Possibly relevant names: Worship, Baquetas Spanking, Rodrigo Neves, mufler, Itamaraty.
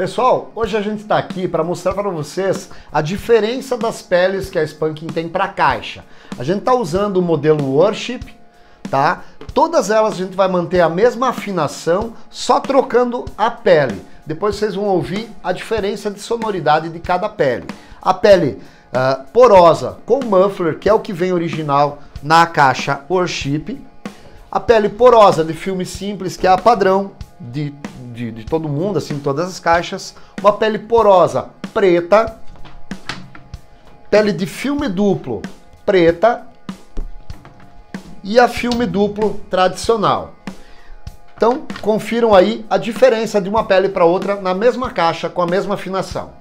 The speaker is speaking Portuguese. Pessoal, hoje a gente está aqui para mostrar para vocês a diferença das peles que a Spanking tem para a caixa. A gente está usando o modelo Worship, tá? Todas elas a gente vai manter a mesma afinação, só trocando a pele. Depois vocês vão ouvir a diferença de sonoridade de cada pele. A pele porosa com muffler, que é o que vem original na caixa Worship. A pele porosa de filme simples, que é a padrão de todo mundo, assim, todas as caixas. Uma pele porosa preta, pele de filme duplo preta e a filme duplo tradicional. Então confiram aí a diferença de uma pele para outra na mesma caixa com a mesma afinação.